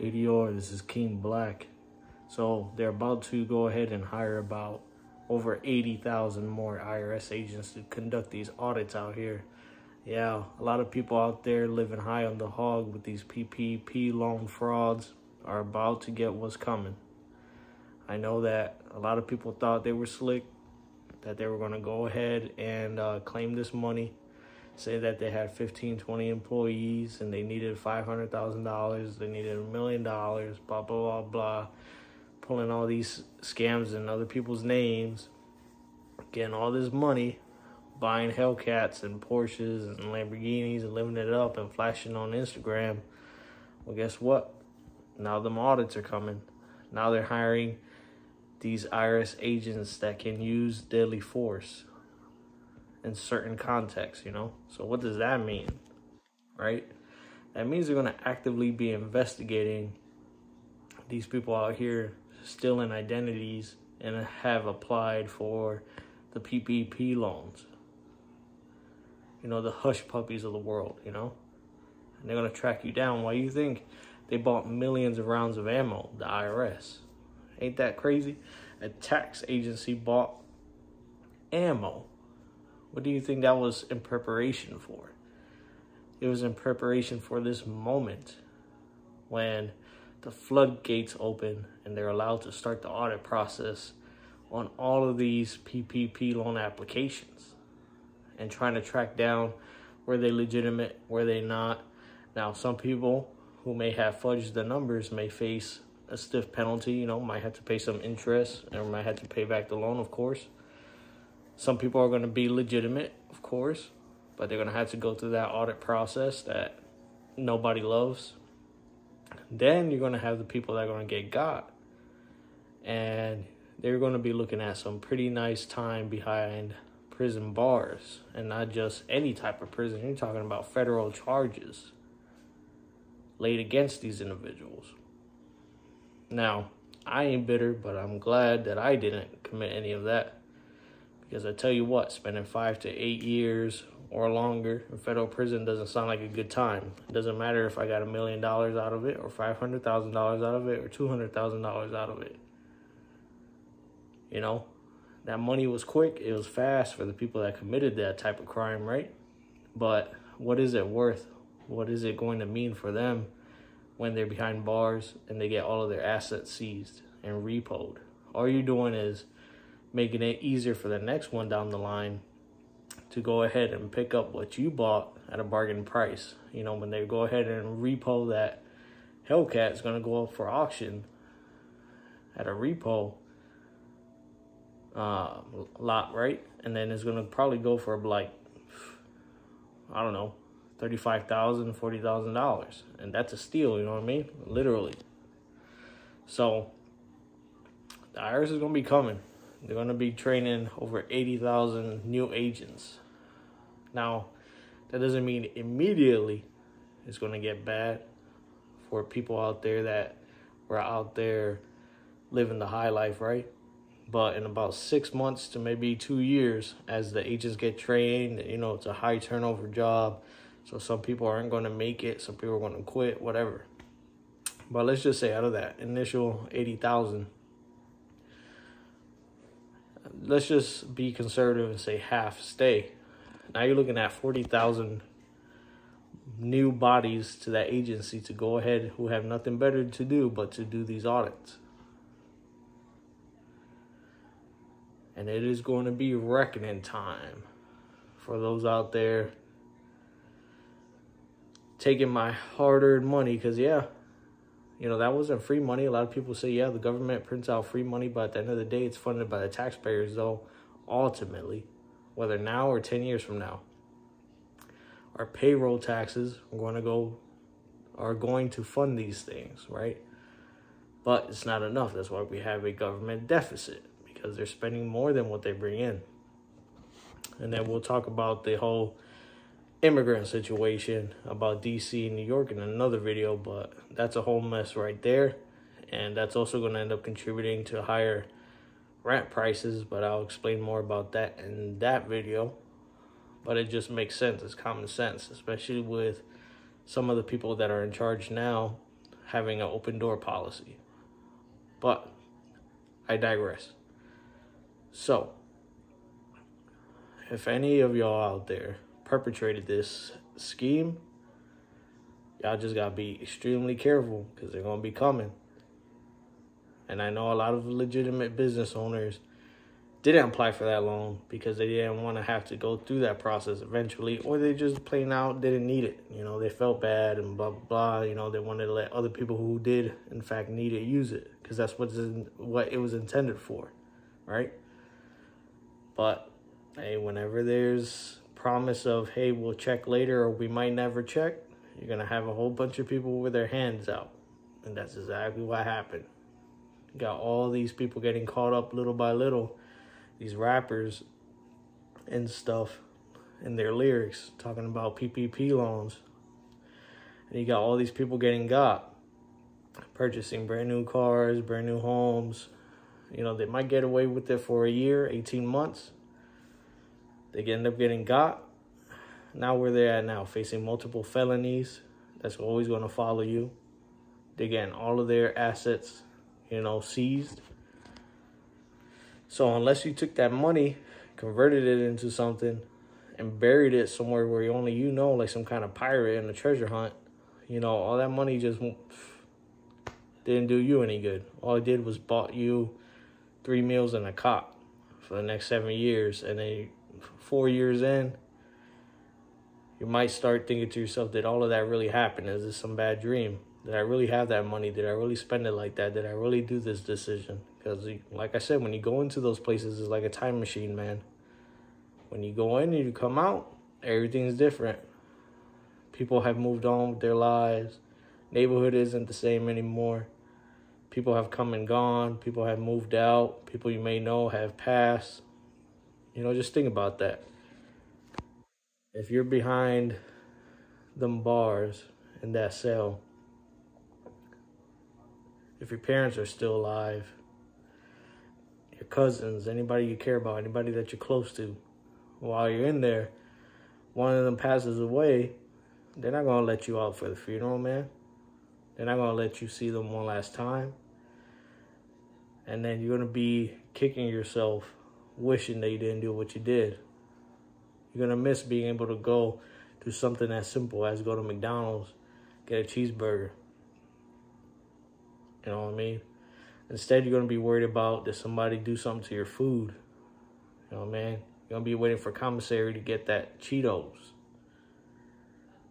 ADR. This is King Black. So they're about to go ahead and hire about over 80,000 more IRS agents to conduct these audits out here. Yeah, a lot of people out there living high on the hog with these PPP loan frauds are about to get what's coming. I know that a lot of people thought they were slick, that they were going to go ahead and claim this money, say that they had 15, 20 employees and they needed $500,000, they needed $1 million, blah, blah, blah, blah, pulling all these scams in other people's names, getting all this money, buying Hellcats and Porsches and Lamborghinis and living it up and flashing on Instagram. Well, guess what? Now them audits are coming. Now they're hiring these IRS agents that can use deadly force in certain contexts, you know? So what does that mean, right? That means they're going to actively be investigating these people out here stealing identities and have applied for the PPP loans. You know, the hush puppies of the world, you know? And they're going to track you down. Why do you think they bought millions of rounds of ammo, the IRS? Ain't that crazy? A tax agency bought ammo. What do you think that was in preparation for? It was in preparation for this moment when the floodgates open and they're allowed to start the audit process on all of these PPP loan applications and trying to track down were they legitimate, were they not. Now, some people who may have fudged the numbers may face a stiff penalty, you know, might have to pay some interest or might have to pay back the loan, of course. Some people are going to be legitimate, of course, but they're going to have to go through that audit process that nobody loves. Then you're going to have the people that are going to get got, and they're going to be looking at some pretty nice time behind prison bars, and not just any type of prison. You're talking about federal charges laid against these individuals. Now, I ain't bitter, but I'm glad that I didn't commit any of that, because I tell you what, spending 5 to 8 years or longer in federal prison doesn't sound like a good time. It doesn't matter if I got $1 million out of it or $500,000 out of it or $200,000 out of it. You know, that money was quick. It was fast for the people that committed that type of crime, right? But what is it worth? What is it going to mean for them when they're behind bars and they get all of their assets seized and repoed? All you're doing is making it easier for the next one down the line to go ahead and pick up what you bought at a bargain price. You know, when they go ahead and repo that Hellcat, it's going to go up for auction at a repo lot, right? And then it's going to probably go for like, I don't know, $35,000, $40,000. And that's a steal, you know what I mean? Literally. So the IRS is going to be coming. They're going to be training over 80,000 new agents. Now, that doesn't mean immediately it's going to get bad for people out there that were out there living the high life, right? But in about 6 months to maybe 2 years, as the agents get trained, you know, it's a high turnover job. So some people aren't going to make it. Some people are going to quit, whatever. But let's just say out of that initial 80,000, let's just be conservative and say half stay. Now you're looking at 40,000 new bodies to that agency to go ahead who have nothing better to do but to do these audits. And it is going to be reckoning time for those out there taking my hard-earned money, because, yeah, you know, that wasn't free money. A lot of people say, yeah, the government prints out free money, but at the end of the day, it's funded by the taxpayers, though, ultimately, whether now or 10 years from now. Our payroll taxes are going to fund these things, right? But it's not enough. That's why we have a government deficit, because they're spending more than what they bring in. And then we'll talk about the whole immigrant situation about DC and New York in another video, but that's a whole mess right there, and that's also going to end up contributing to higher rent prices, but I'll explain more about that in that video. But it just makes sense. It's common sense, especially with some of the people that are in charge now having an open door policy. But I digress. So, if any of y'all out there perpetrated this scheme, y'all just gotta be extremely careful, because they're gonna be coming. And I know a lot of legitimate business owners didn't apply for that loan because they didn't want to have to go through that process eventually, or they just plain out didn't need it. You know, they felt bad and blah, blah, blah. You know, they wanted to let other people who did, in fact, need it use it, because that's what it was intended for, right? But, hey, whenever there's promise of, hey, we'll check later or we might never check, you're going to have a whole bunch of people with their hands out. And that's exactly what happened. You got all these people getting caught up little by little. These rappers and stuff in their lyrics talking about PPP loans. And you got all these people getting got, purchasing brand new cars, brand new homes. You know, they might get away with it for a year, 18 months. They end up getting got. Now where they're at now, facing multiple felonies. That's always going to follow you. They're getting all of their assets, you know, seized. So unless you took that money, converted it into something, and buried it somewhere where only you know, like some kind of pirate in a treasure hunt, you know, all that money just didn't do you any good. All it did was bought you 3 meals and a cot for the next 7 years. And then 4 years in, you might start thinking to yourself, did all of that really happen? Is this some bad dream? Did I really have that money? Did I really spend it like that? Did I really do this decision? Because like I said, when you go into those places, it's like a time machine, man. When you go in and you come out, everything's different. People have moved on with their lives. Neighborhood isn't the same anymore. People have come and gone. People have moved out. People you may know have passed. You know, just think about that. If you're behind them bars in that cell, if your parents are still alive, your cousins, anybody you care about, anybody that you're close to, while you're in there, one of them passes away, they're not going to let you out for the funeral, man. They're not going to let you see them one last time. And then you're going to be kicking yourself, wishing that you didn't do what you did. You're going to miss being able to go do something as simple as go to McDonald's, get a cheeseburger. You know what I mean? Instead, you're going to be worried about did somebody do something to your food. You know what I mean? You're going to be waiting for commissary to get that Cheetos.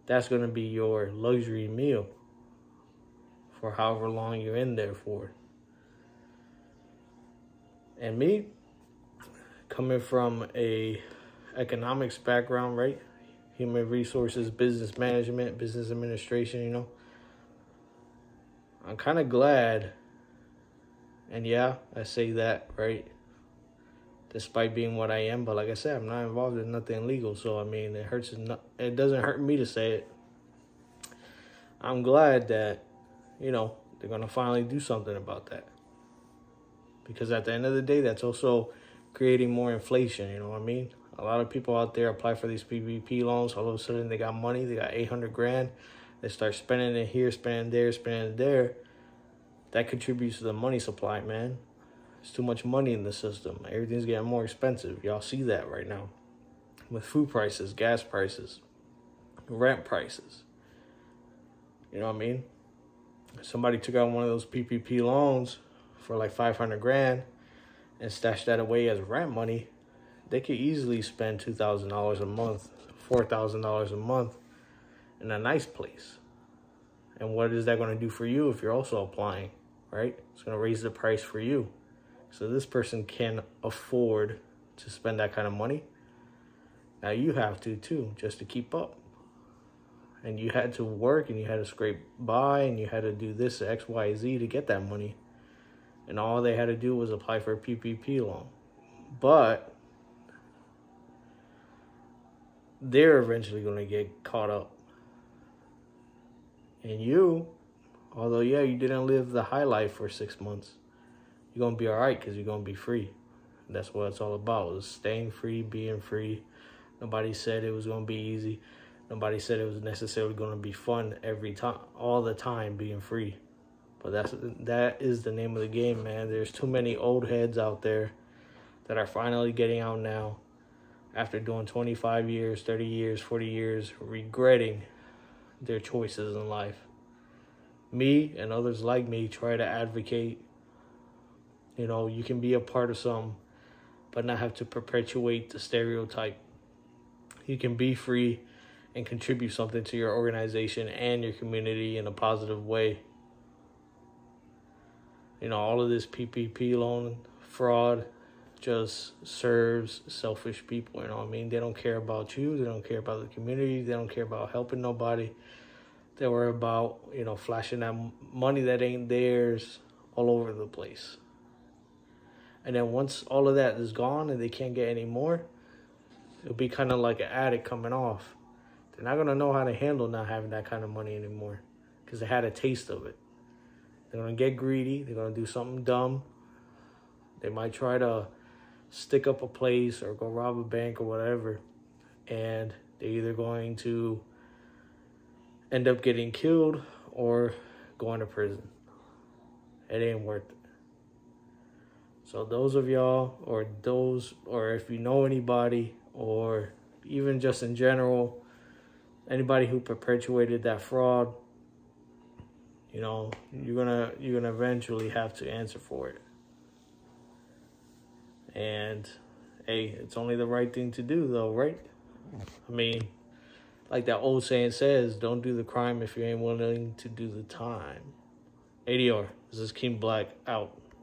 That's going to be your luxury meal for however long you're in there for. And me, coming from a economics background, right? Human resources, business management, business administration, you know. I'm kind of glad, and yeah, I say that, right, despite being what I am, but like I said, I'm not involved in nothing illegal, so I mean, it doesn't hurt me to say it. I'm glad that, you know, they're going to finally do something about that, because at the end of the day, that's also creating more inflation, you know what I mean? A lot of people out there apply for these PPP loans, all of a sudden they got money, they got 800 grand, they start spending it here, spending there, spending there. That contributes to the money supply, man. There's too much money in the system. Everything's getting more expensive. Y'all see that right now. With food prices, gas prices, rent prices. You know what I mean? Somebody took out one of those PPP loans for like 500 grand and stashed that away as rent money. They could easily spend $2,000 a month, $4,000 a month in a nice place. And what is that going to do for you if you're also applying, right? It's going to raise the price for you. So this person can afford to spend that kind of money. Now you have to too, just to keep up. And you had to work and you had to scrape by and you had to do this X, Y, Z to get that money. And all they had to do was apply for a PPP loan. But they're eventually going to get caught up. And you, although, yeah, you didn't live the high life for 6 months, you're going to be all right because you're going to be free. And that's what it's all about, is staying free, being free. Nobody said it was going to be easy. Nobody said it was necessarily going to be fun every time, all the time, being free. But that is the name of the game, man. There's too many old heads out there that are finally getting out now after doing 25 years, 30 years, 40 years, regretting their choices in life. Me and others like me try to advocate, you know, you can be a part of something, but not have to perpetuate the stereotype. You can be free and contribute something to your organization and your community in a positive way. You know, all of this PPP loan fraud just serves selfish people, you know what I mean? They don't care about you. They don't care about the community. They don't care about helping nobody. They worry about, you know, flashing that money that ain't theirs all over the place. And then once all of that is gone and they can't get any more, it'll be kind of like an addict coming off. They're not going to know how to handle not having that kind of money anymore because they had a taste of it. They're going to get greedy. They're going to do something dumb. They might try to stick up a place or go rob a bank or whatever. And they're either going to end up getting killed or going to prison. It ain't worth it. So those of y'all, or if you know anybody, or even just in general, anybody who perpetuated that fraud, you know, you're gonna eventually have to answer for it. And hey, it's only the right thing to do though, right? I mean, like that old saying says, don't do the crime if you ain't willing to do the time. ADR, this is King Black out.